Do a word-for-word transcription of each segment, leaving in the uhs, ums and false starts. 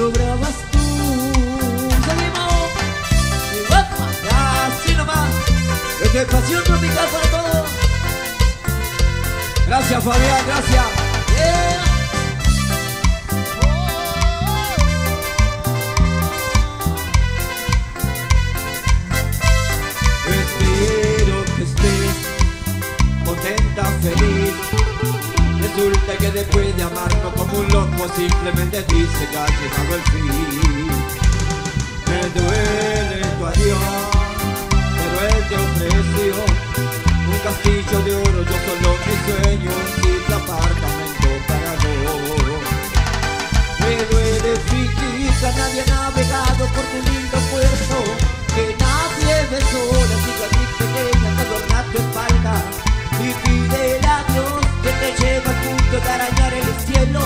sobrabas tú. ¡Seguimos! ¡Así nomás! Desde Pasión Tropical para todos. Gracias, Fabián, gracias. Yeah. Espero que estés contenta, feliz. Resulta que después de amarnos como un loco simplemente dice que ha llegado el fin. Me duele tu adiós, pero él te ofreció un castillo de oro, yo solo mis sueños y tu apartamento para vos. Me duele chiquita, nadie ha navegado por tu lindo cuerpo, que nadie besó la chica así pequeña que adorna tu espalda. Y pide el adiós que te lleva al punto de arañar el cielo,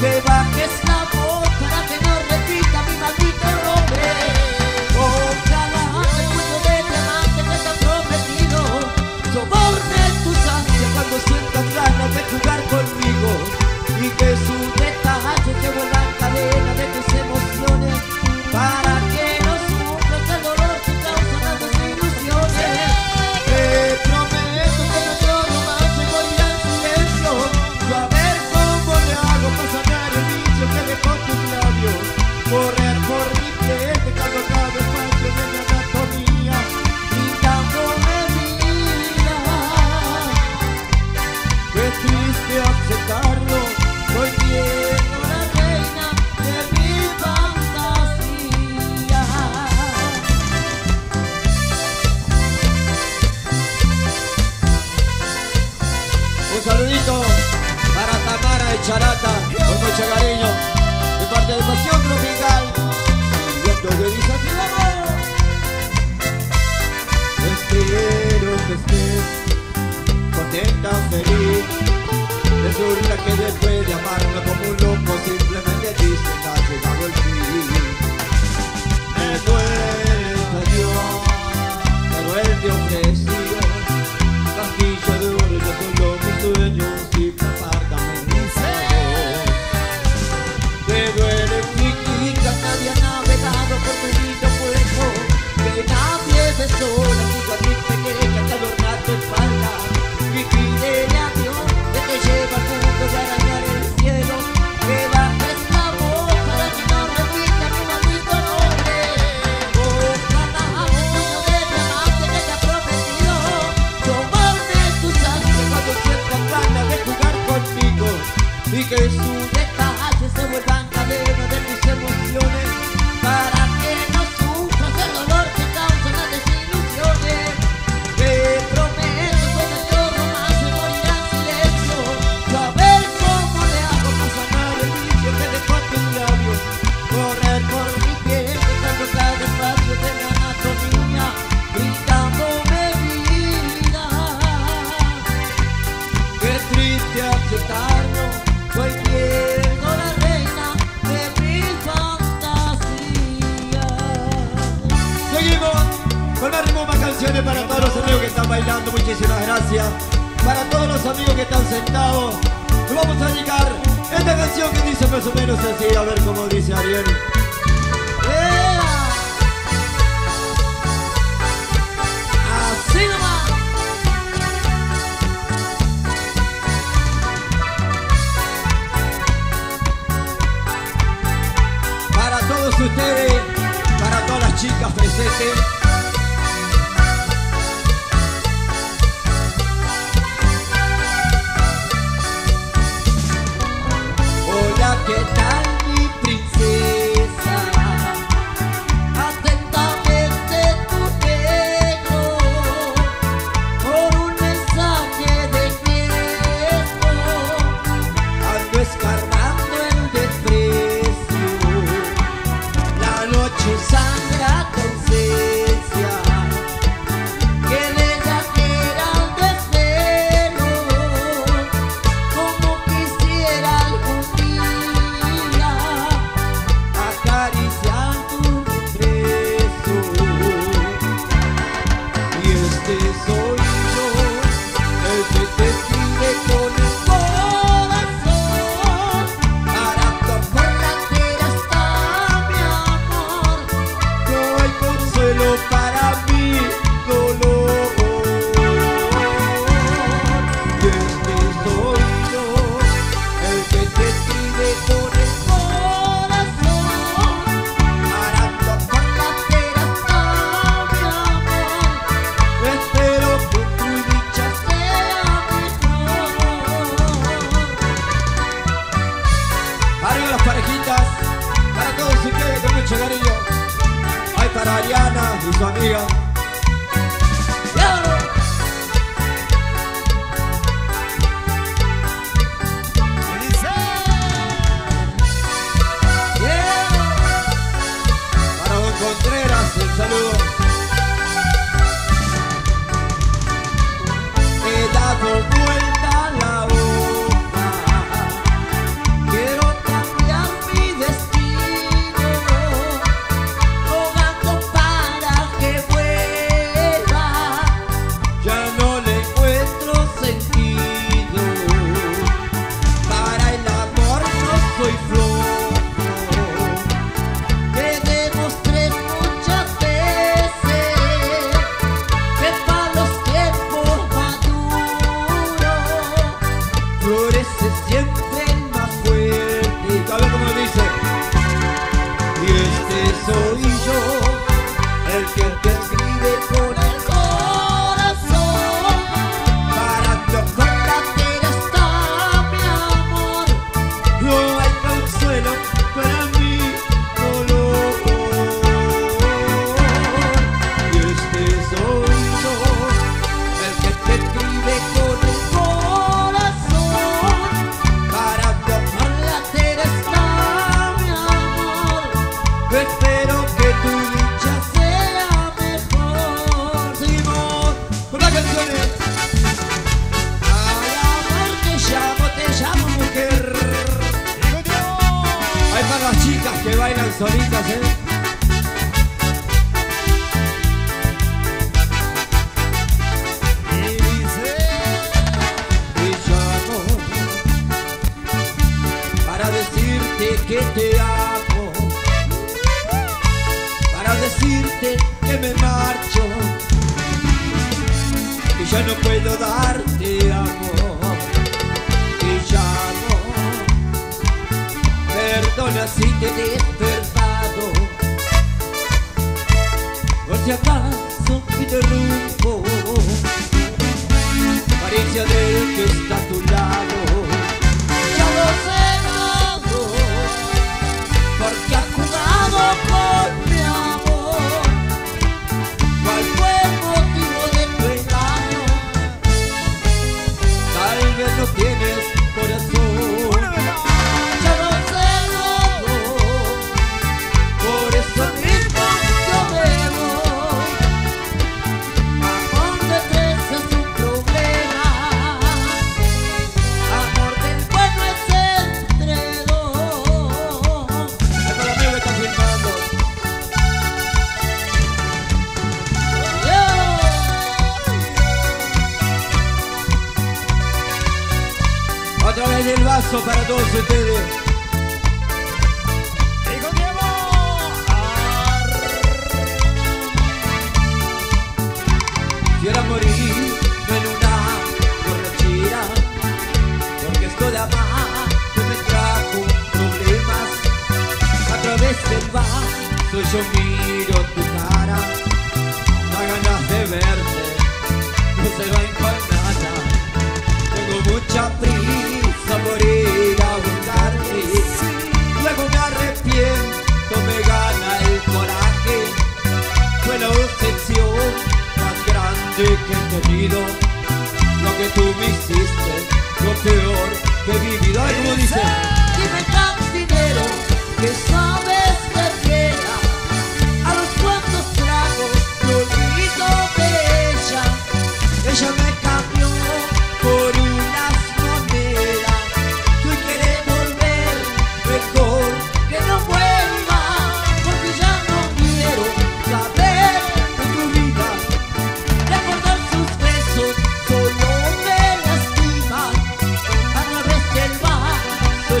que bajes la voz para que no repita mi maldito nombre. Ojalá el cuento de diamante que te ha prometido soborne tus ansias cuando sientas ganas de jugar conmigo, y que sus detalles te vuelvan cadena de tus emociones, para que no sufras el dolor que causan las desilusiones. Te prometo que no lloro más, me moriré en silencio. Yo a ver cómo le hago para sanar el bicho que dejó tus labios, correr por mi frente cuando cabe espacio de mi anatomía, gritándome vida. Es triste aceptarlo, soy bien. Saludito para Tamara y Charata, con mucho cariño, de parte de Pasión Tropical. Y esto que dice aquí la mano. Espero que estés contenta, feliz. Resulta que después de amarme como un loco simplemente dice que ha llegado el fin. Me duele Dios, pero él te ofreció castillo de oro, yo solo sueños y tu apartamento. Te duele chiquita, nadie ha navegado por tu lindo cuerpo, que nadie besó la chica así pequeña que adorna tu espalda. Y pídele a Dios que te lleve al punto de arañar el cielo, que bajes la voz para que no repita mi maldito nombre. Ojalá el sueño de diamante que te ha prometido soborne tus ansias cuando sientas ganas de jugar conmigo, y que sus detalles se vuelvan cadena de mis emociones, para que no sufras el dolor que causan las desilusiones. Te prometo que no lloro más, me moriré en silencio. Yo a ver cómo le hago para sanar el vicio que dejó tus labios, correr por mi piel dejando cada espacio de mi anatomía, gritándome vida. Qué triste aceptarlo, soy pierdo la reina de mi fantasía. Seguimos con más ritmo, más canciones para todos los amigos que están bailando. Muchísimas gracias. Para todos los amigos que están sentados, vamos a llegar esta canción que dice más o menos así. A ver cómo dice Ariel. ¡Eh! Así nomás. Ustedes, para todas las chicas presentes, hola, ¿qué tal mi princesa? Atentamente tu negro, por un mensaje de tiempo, ando escarbando el desprecio. Sangra con sed.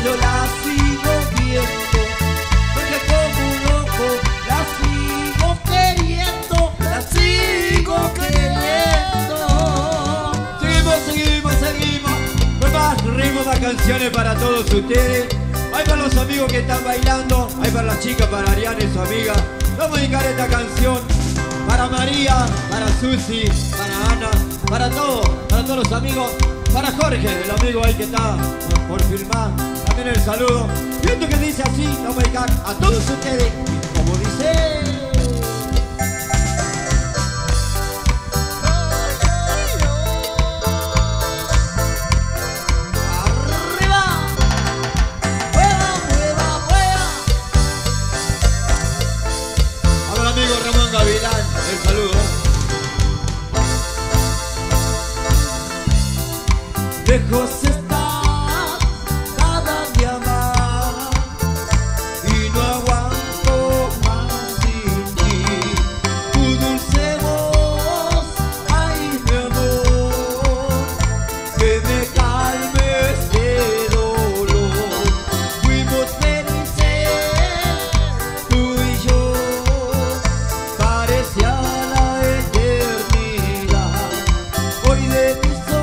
Yo canciones para todos ustedes. Hay para los amigos que están bailando, hay para las chicas, para Ariana y su amiga. Vamos a dedicar esta canción para María, para Susi, para Ana, para todos, para todos los amigos, para Jorge, el amigo ahí que está por filmar. También el saludo. Y esto que dice así, vamos a dedicar a todos ustedes, como dice. Lejos estás cada día más y no aguanto más sin ti. Tu dulce voz, ay mi amor, que me calmes de dolor. Fuimos felices, tú y yo, parecía la eternidad. Hoy de tus ojos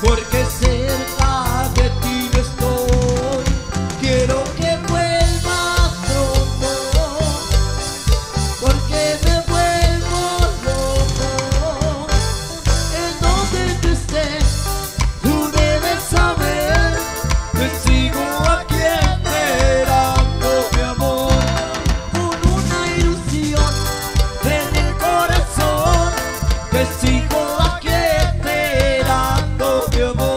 porque cerca de ti yo estoy. Quiero que vuelvas pronto, porque me vuelvo loco. En donde tú estés, tú debes saber que sigo aquí esperando mi amor. Con una ilusión en el corazón, que sigo aquí esperando. Humildemente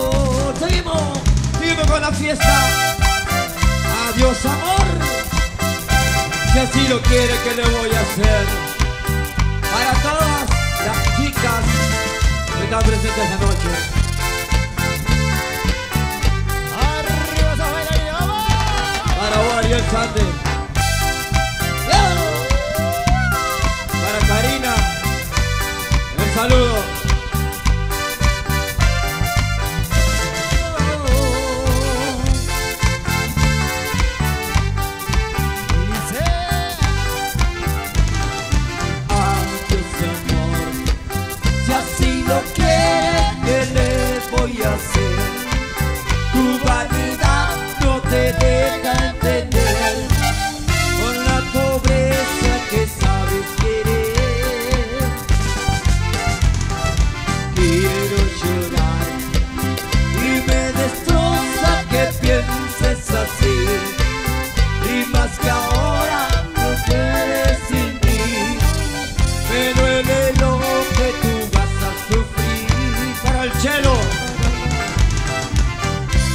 para todos ustedes, Pasión Tropical. ¡Arriba, gente de Dios! ¡Bravo, chino! Fuimos felices, tú y yo, parecía la eternidad. Hoy de mis ojos lágrimas caer, porque cerca adiós amor, si así lo quiere, ¿qué le voy a hacer? Para todas las chicas que están presentes esta noche. Para vos, Ariel Sández. Para Karina, un saludo.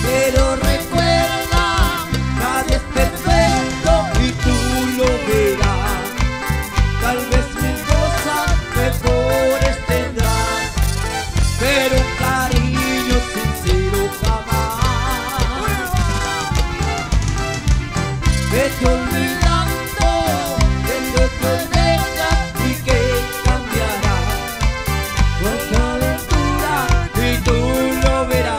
Pero recuerda, nadie es perfecto y tú lo verás. Tal vez mis cosas mejores tendrás, pero un cariño sincero jamás. Vete olvidando de lo que dejas y que cambiará nuestra aventura y tú lo verás.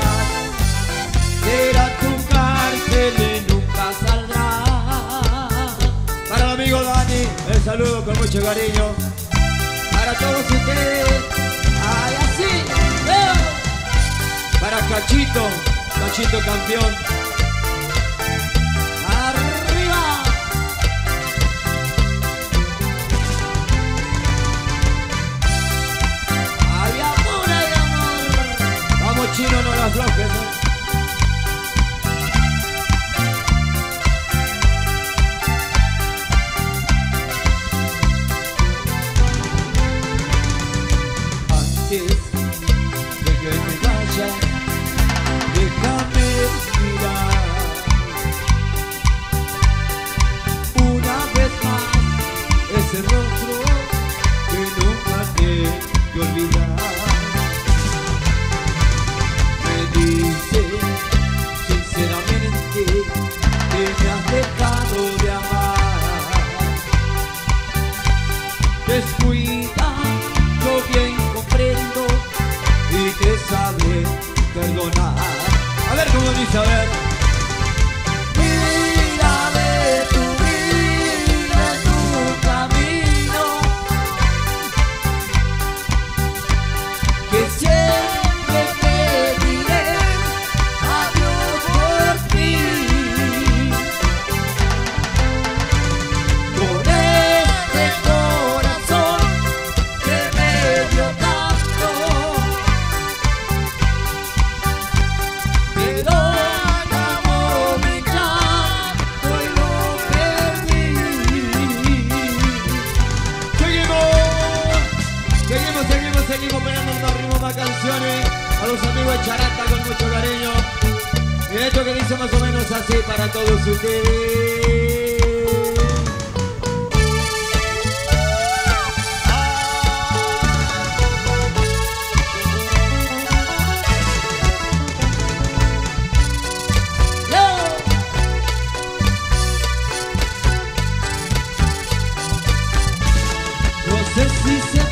Será tu cárcel y nunca saldrá. Para el amigo Dani, el saludo con mucho cariño. Para todos ustedes, ay así, ¡eh! Para Cachito, Cachito campeón. ¡Arriba! chino no las bloques, ¿no? A ver cómo dice, a ver. Mira de tu vida, de tu camino, que siempre te diré adiós por ti. Por este corazón que me dio tanto, canciones a los amigos de Charata con mucho cariño. Y esto que dice más o menos así para todos ustedes. No sé si se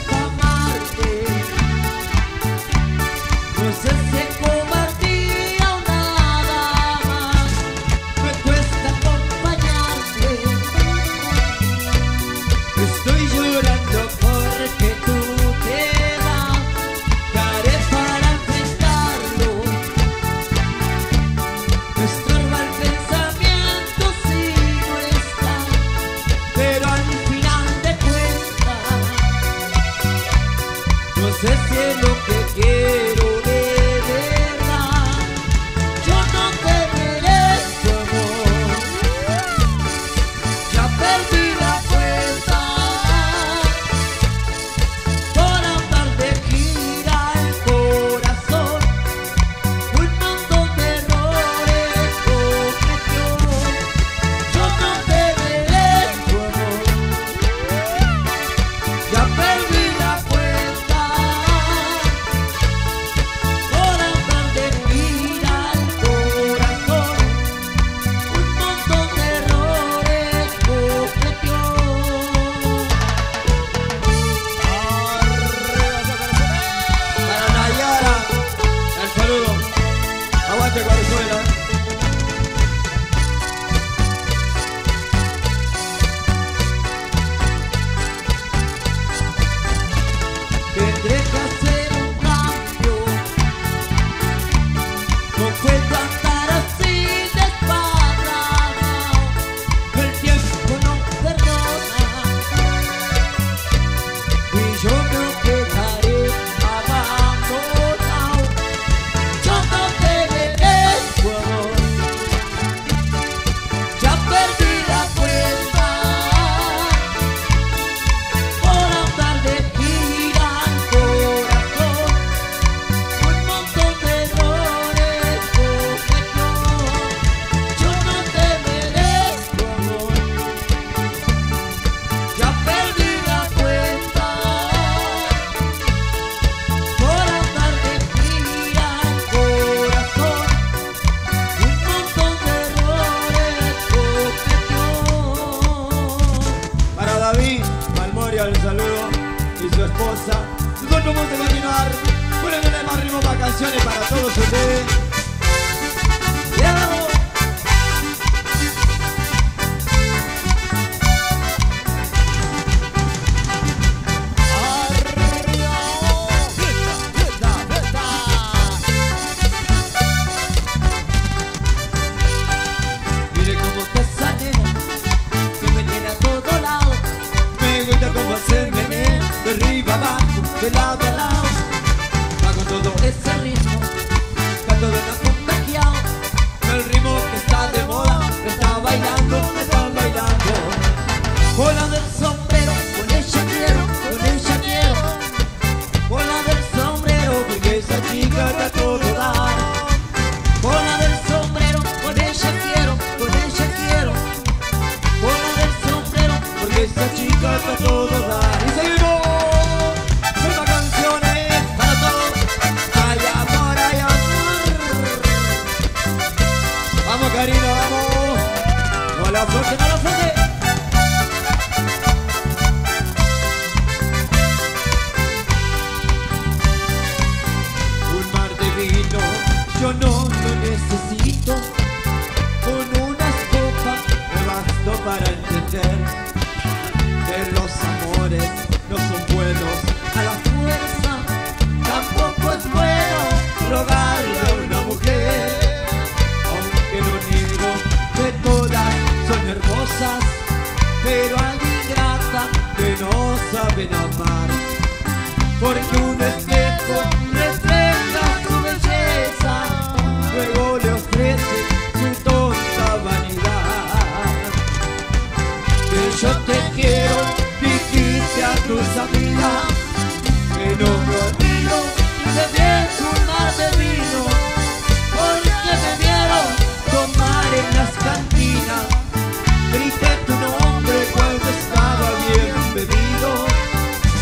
yo no lo necesito. Con unas copas me bastó para entender que los amores no son buenos a la fuerza. Tampoco es bueno rogarle a una mujer, aunque lo niego que todas son hermosas, pero hay ingrata que no saben amar, porque un espejo refleja su belleza, luego le ofrece su tonta vanidad. Que yo te quiero, dijiste a tus amigas, que no me olvido de bien un mar de vino, porque me vieron tomar en las cantinas, grité tu nombre cuando estaba bien bebido.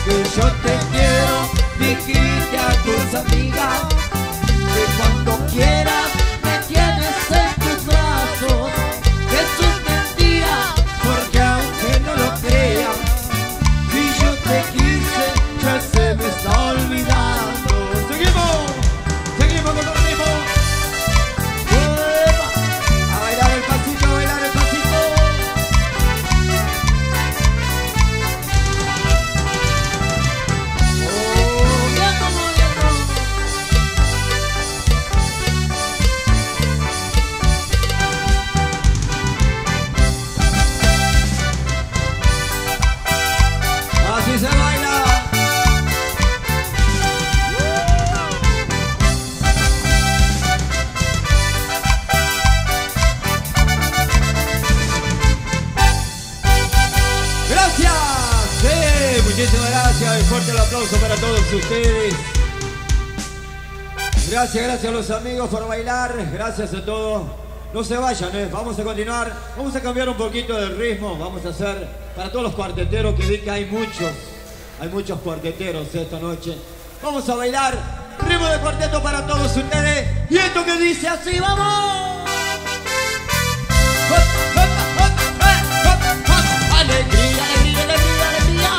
Que yo te quiero, dijiste a tus amigas, que cuando quieras me tienes en tus brazos. Eso es mentira, porque aunque no lo creas, si yo te quise, ya se me está olvidando. Seguimos, seguimos con lo mismo. A bailar el pasito, a bailar el pasito. Así se baila. Gracias, sí, muchísimas gracias. Un fuerte el aplauso para todos ustedes. Gracias, gracias a los amigos por bailar. Gracias a todos. No se vayan, ¿eh? Vamos a continuar. Vamos a cambiar un poquito de ritmo. Vamos a hacer para todos los cuarteteros, que vi que hay muchos. Hay muchos cuarteteros esta noche. Vamos a bailar ritmo de cuarteto para todos ustedes. Y esto que dice así, vamos. Alegría, alegría, alegría, alegría.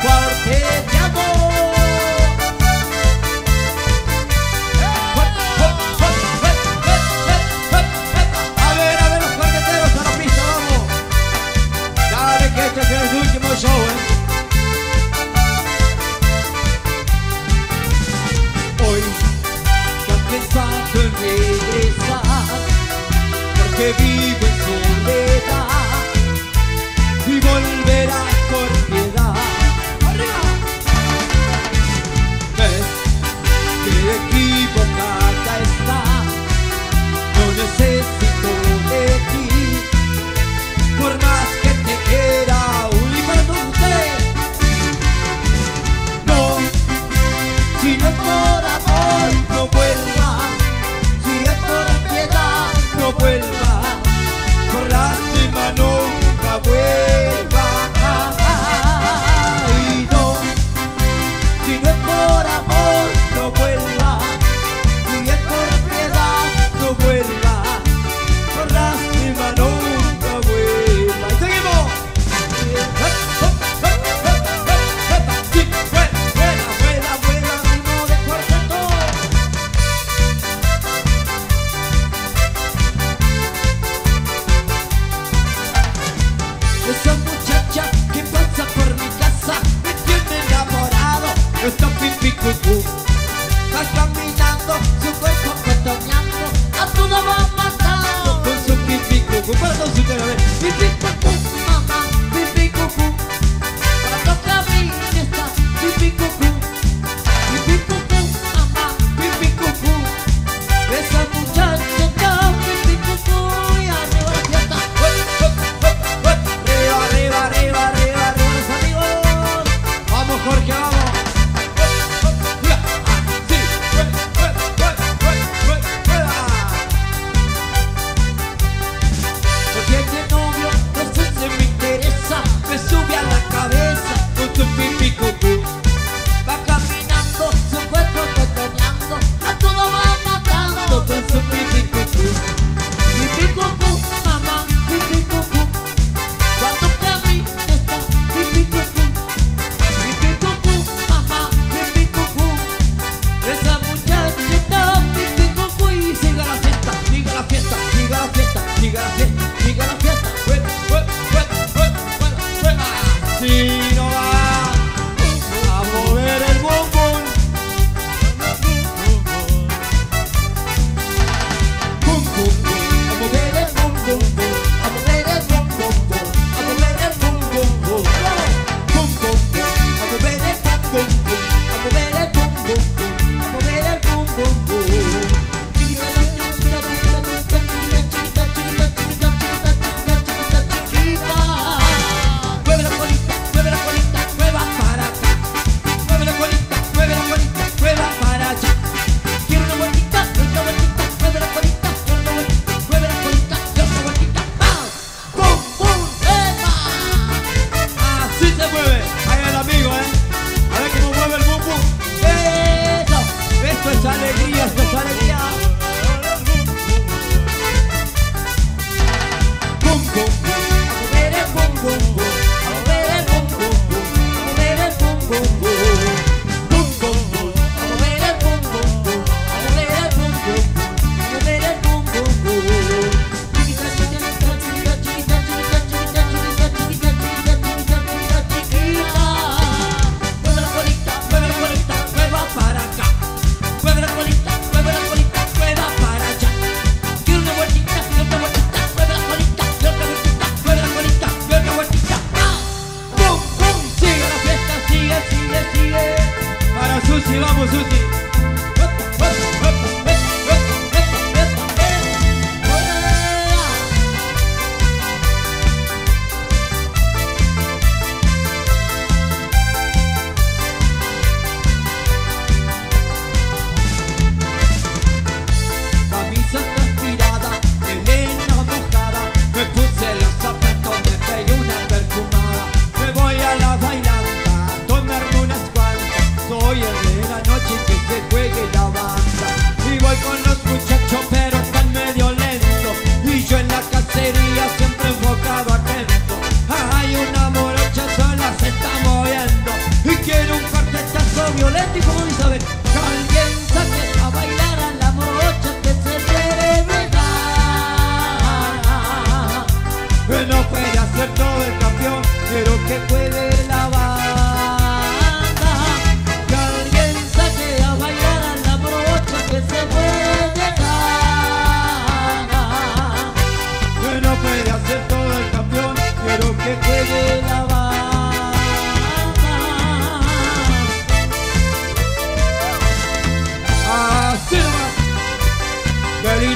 Cuarteteamos. Este es el último show, ¿eh? Hoy ya he pensado en regresar, porque vivo en soledad y volver a corriedad. Ves que equivocada está, no necesito de ti, por más que te quiera. No, si no es por amor, no vuelva. Si es por piedad, no vuelva.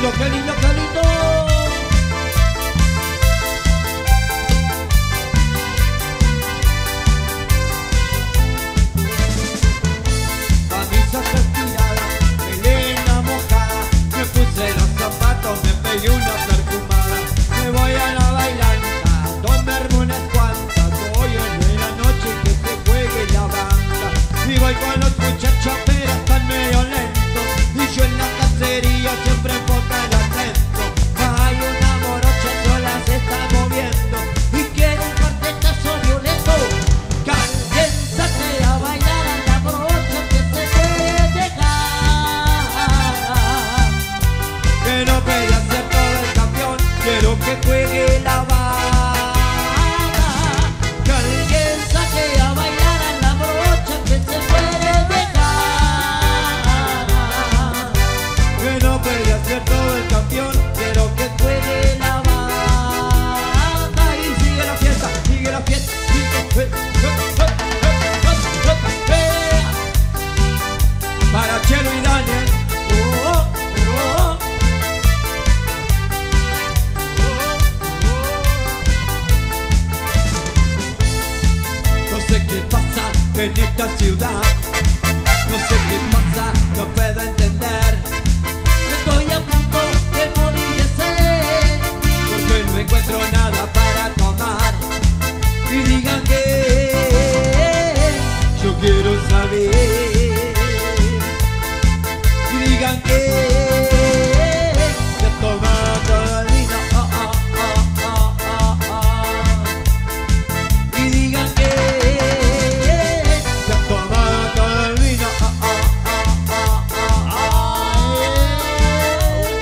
lindo, qué lindo, qué lindo. Camisas estiradas, melena mojada, me puse los zapatos, me pegué una perfumada. Me voy a la bailanza, tomarme unas cuantas. Hoy en la noche que se juegue la banda. Y voy con los muchachos, pero están medio lentos. Y yo en la cacería siempre en boca el acento. Hay una morocha sola se está moviendo y quiero un carpetazo violento. Caliéntate a bailar a la morocha que se puede dejar. Que no peleas ser todo el campeón, quiero que juegue la banda. Para Chelo y Daniel. Oh, oh, oh, oh. No sé qué pasa en esta ciudad, no sé qué pasa, no puedo entender. Estoy a punto de morir de sed porque no encuentro nada para tomar. Y digan que yo quiero saber. Digan que se toma todo el vino, oh, oh, oh, oh, oh. Y digan que se toma todo el vino, oh, oh, oh, oh, oh.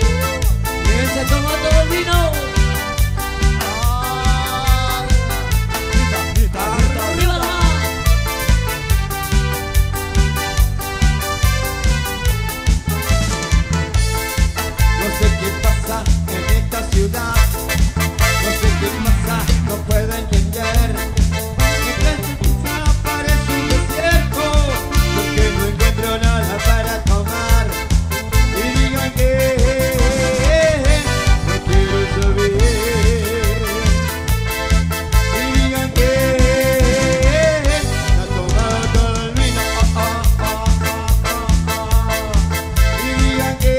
Y se toma todo el vino, oh, oh, oh, oh. Ciudad. No sé qué pasa, no puedo entender. Esta pizza parece un desierto porque no encuentro nada para tomar. Y digan que no quiero saber. Y digan que la tomada todo el vino, oh, oh, oh, oh, oh. Y digan que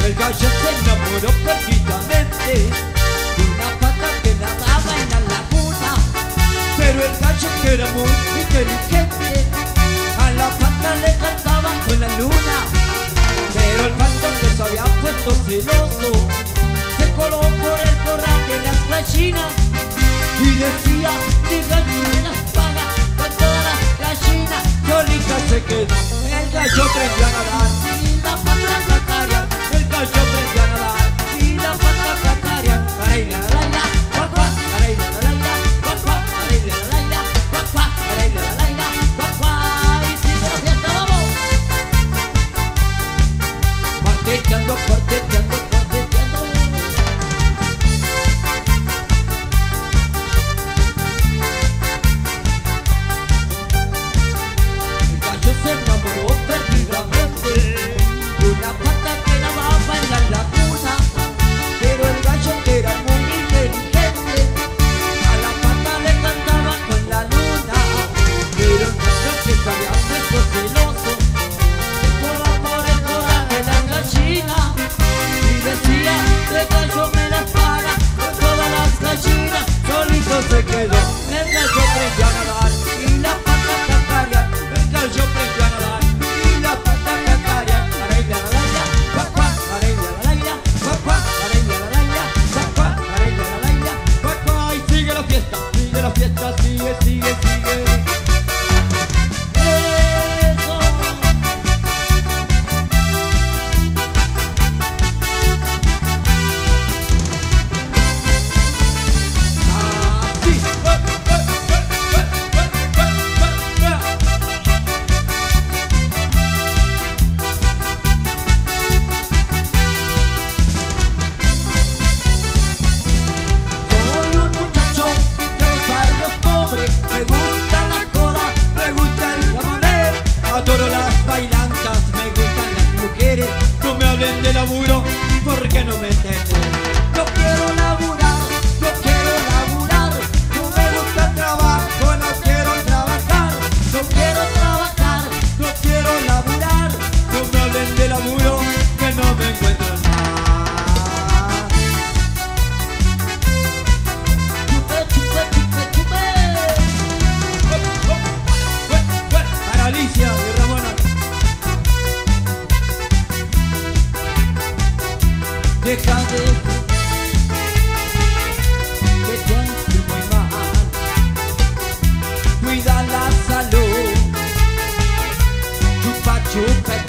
el gallo se enamoró perdidamente de una pata que nadaba en la laguna. Pero el gallo, que era muy inteligente, a la pata le cantaba con la luna. Pero el pato, que se había puesto celoso, se coló por el corral de las gallinas y decía: díganme las pagas con todas las gallinas. Solita se quedó, el gallo aprendió a nadar y la pata sacaría. Yo aprendí a nadar y la pata sacaría. Para la laila, guacuá, para ir a la laila, guacuá, para ir a la laila, guacuá, para ir a la laila, guacuá. Y si no, ya estábamos cuarteteando, cuarteteando, cuarteteando.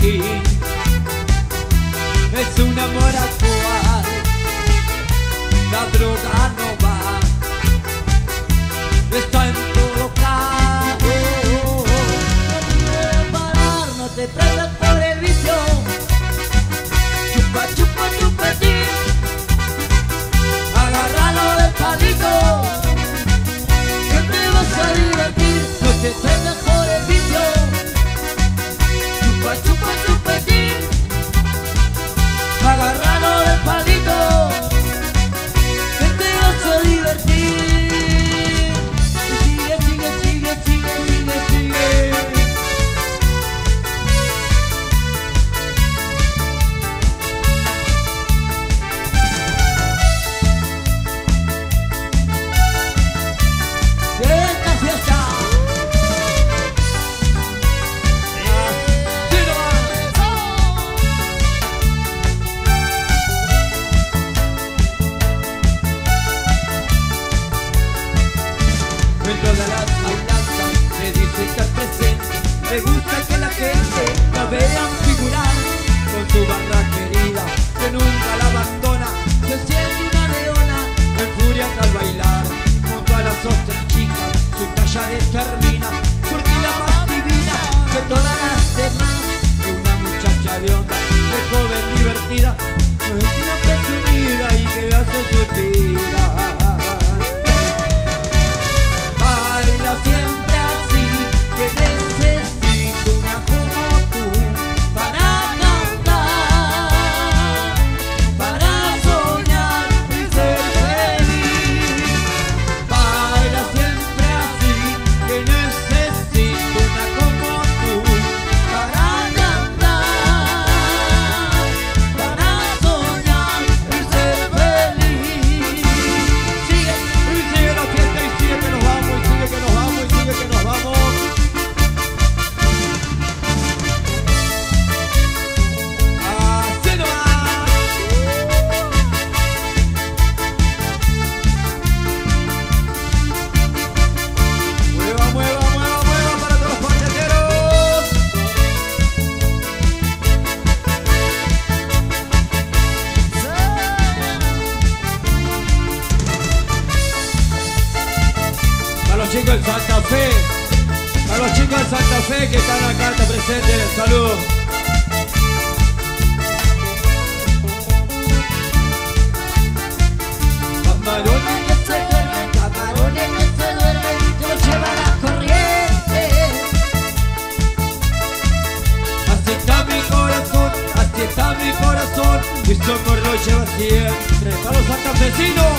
aquí. Es un amor actual, la droga no va, está en todo lado. Parar, no te tratan por el vicio. Chupa, chupa, chupetín, agárralo del palito, siempre vas a divertir. No te tratan por el vicio. Chupa, chupa, chupetín, agarralo del palito, que te vas a divertir. Sigue, sigue, sigue, sigue, sigue, sigue. Esta fiesta me gusta que la gente la vea figurar con su barra querida que nunca la abandona. Se siente una leona en furia al bailar junto a las otras chicas. Su talla determina porque la más divina que todas las demás. Una muchacha de onda, de joven divertida, no es una presumida y que hace su tira. Baila siempre así que necesita que están acá, está presente, salud. Camarones que se duermen, camarones que se duermen, te los lleva la corriente. Así está mi corazón, así está mi corazón, mi socorro lo lleva siempre. A los santafesinos.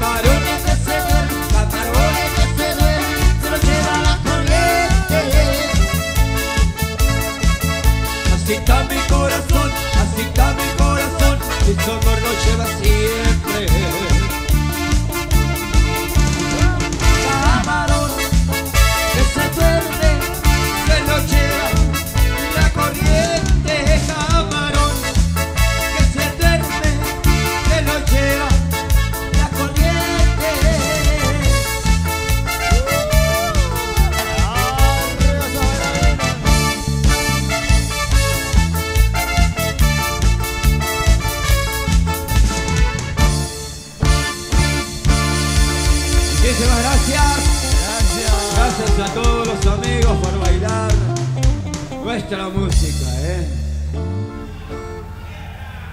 Camarones que se duermen, camarones que se duermen, te los lleva la corriente. Así está mi corazón, así está mi corazón, mi socorro lo lleva siempre. Camarón que se duerme, se lo lleva la corriente. Camarón que se duerme, se lo lleva la corriente. Muchísimas gracias. Gracias. Gracias a todos los amigos por bailar nuestra música, ¿eh?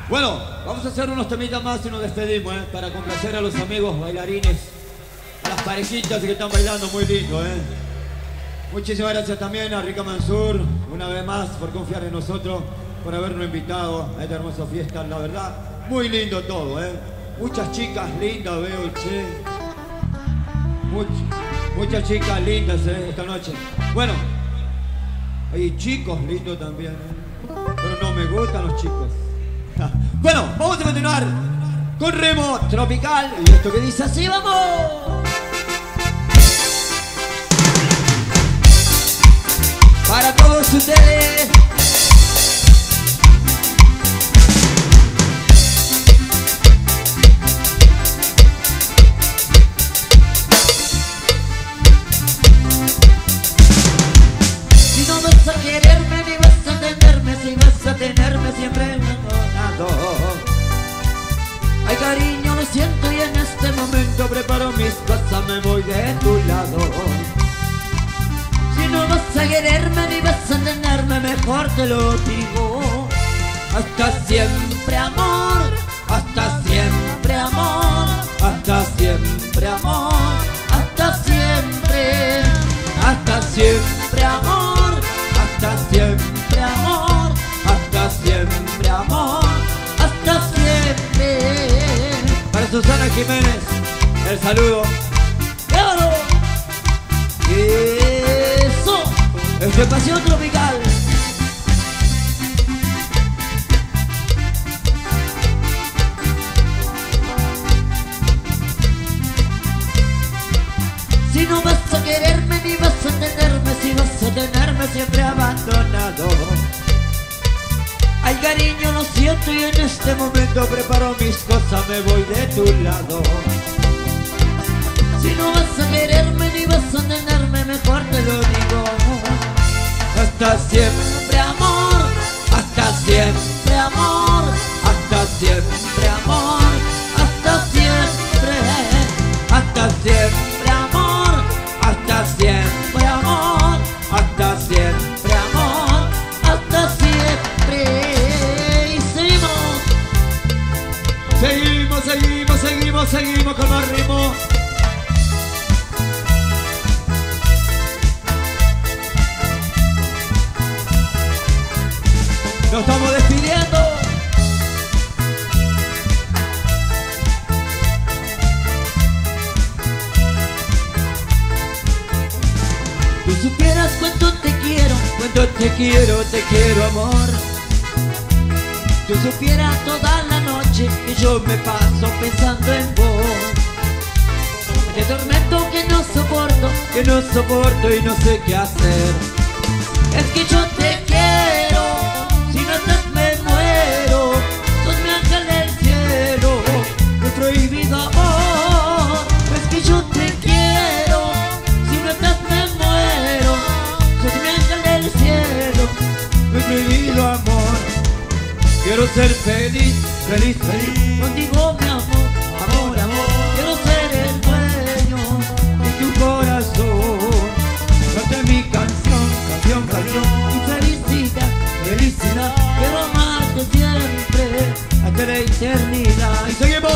Bueno, vamos a hacer unos temitas más y nos despedimos, ¿eh? Para complacer a los amigos bailarines, a las parejitas que están bailando muy lindo, ¿eh? Muchísimas gracias también a Rica Mansur, una vez más, por confiar en nosotros, por habernos invitado a esta hermosa fiesta. La verdad, muy lindo todo, ¿eh? Muchas chicas lindas veo, che. Much, muchas chicas lindas, ¿eh? Esta noche. Bueno, hay chicos lindos también, ¿eh? Pero no me gustan los chicos. Bueno, vamos a continuar con Remo Tropical. Y esto que dice así, vamos. Para todos ustedes. Quererme momento preparo mis cosas, me voy de tu lado. Si no vas a quererme ni vas a tenerme, mejor te lo digo. Hasta siempre amor, hasta siempre amor, hasta siempre amor, hasta siempre, hasta siempre amor, hasta siempre amor, hasta siempre amor, hasta siempre. Para Susana Jiménez, el saludo. Eso, es de Pasión Tropical. Si no vas a quererme ni vas a tenerme, si vas a tenerme siempre abandonado. Ay, cariño, lo siento y en este momento preparo mis cosas, me voy de tu lado. Si no vas a quererme ni vas a tenerme, mejor te lo digo. Hasta siempre amor, hasta siempre amor, hasta siempre amor, hasta siempre, hasta siempre. Hasta siempre amor, hasta siempre amor, hasta siempre. Y seguimos, seguimos, seguimos, seguimos, seguimos con el ritmo. Nos estamos despidiendo. Si supieras cuánto te quiero, cuánto te quiero, te quiero amor. Tú supieras toda la noche y yo me paso pensando en vos. Te tormento que no soporto, que no soporto y no sé qué hacer. Es que yo te quiero, si no estás me muero. Sos mi ángel del cielo, mi prohibido amor. Es que yo te quiero, si no estás me muero. Mi prohibido amor, quiero ser feliz, feliz, feliz contigo mi amor, amor, amor. Quiero ser el dueño de tu corazón. Canta mi canción, canción, canción, mi felicidad, felicidad. Quiero amarte siempre, hasta la eternidad. Y seguimos.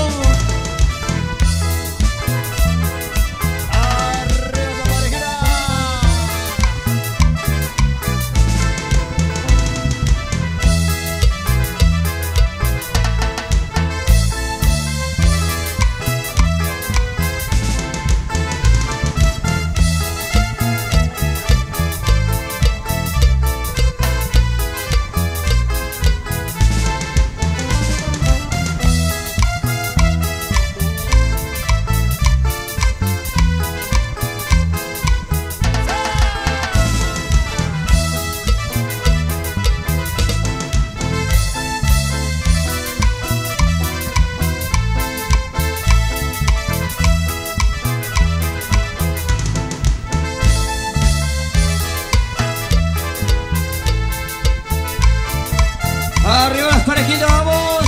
Arriba las parejitas, vamos.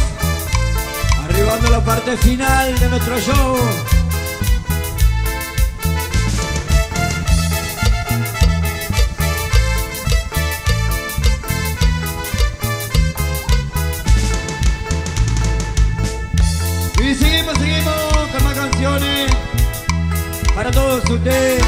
Arribando a la parte final de nuestro show. Y seguimos, seguimos con más canciones para todos ustedes.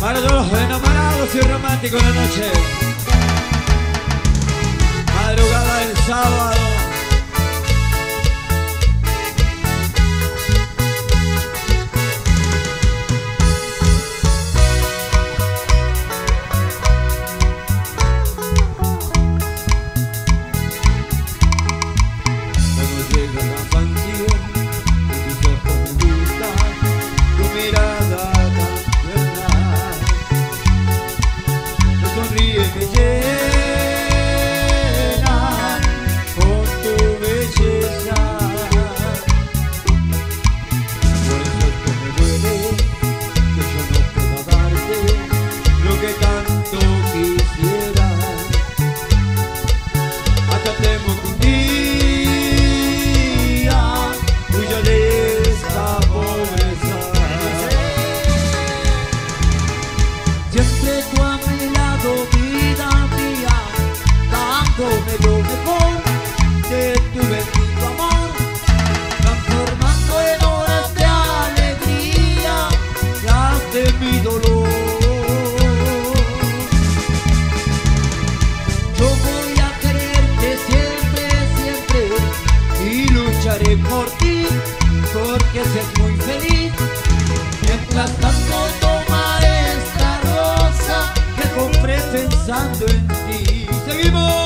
Para todos los enamorados y románticos de la noche, madrugada del sábado. Me llena, oh. pensando en ti. ¡Seguimos!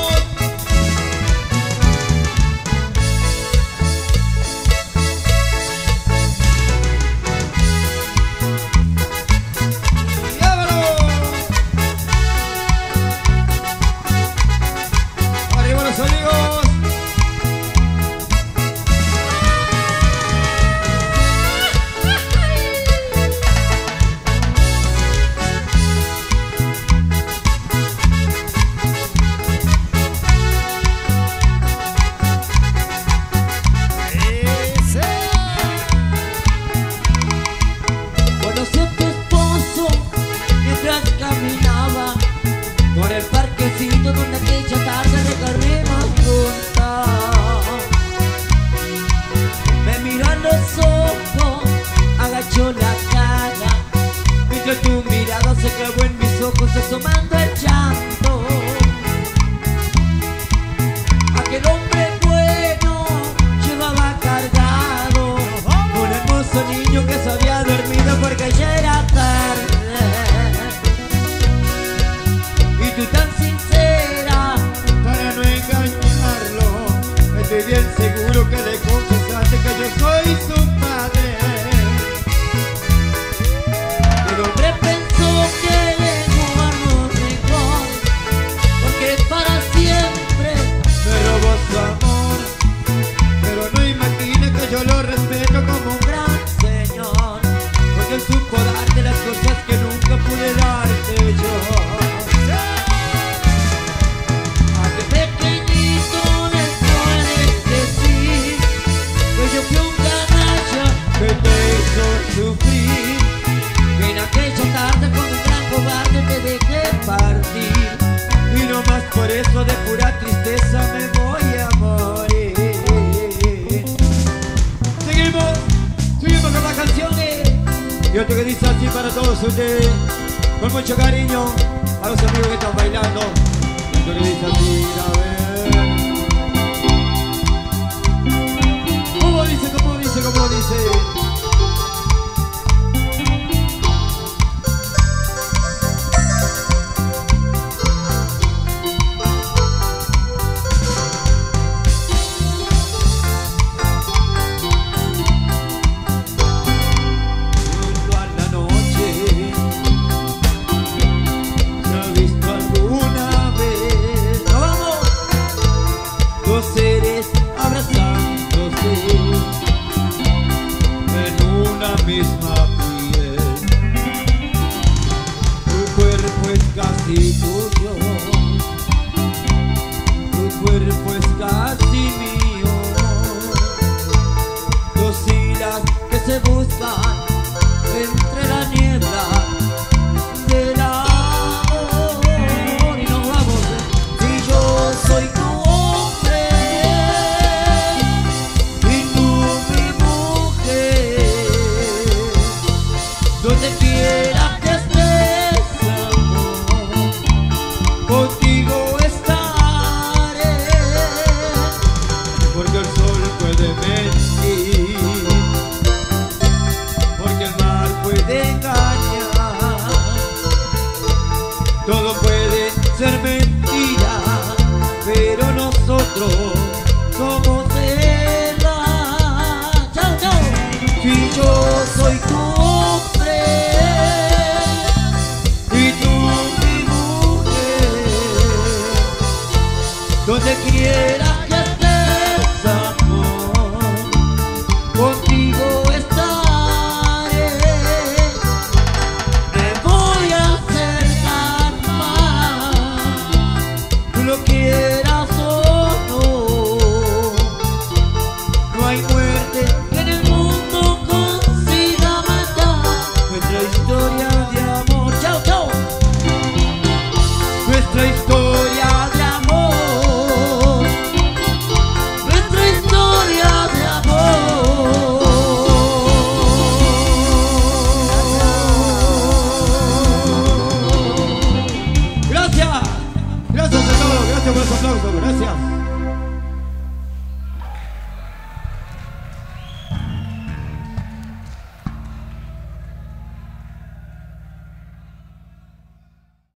Donde quiera.